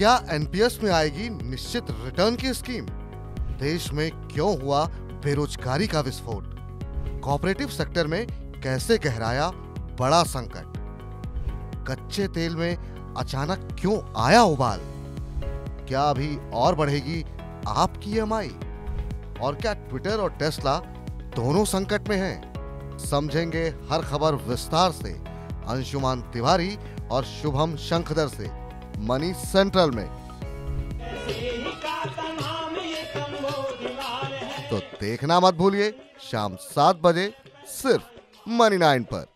क्या एनपीएस में आएगी निश्चित रिटर्न की स्कीम? देश में क्यों हुआ बेरोजगारी का विस्फोट? कॉर्पोरेटिव सेक्टर में कैसे गहराया बड़ा संकट? कच्चे तेल में अचानक क्यों आया उबाल? क्या अभी और बढ़ेगी आपकी ईएमआई? और क्या ट्विटर और टेस्ला दोनों संकट में हैं? समझेंगे हर खबर विस्तार से अंशुमान तिवारी और शुभम शंखधर से मनी सेंट्रल में। तो देखना मत भूलिए शाम 7 बजे सिर्फ मनी9 पर।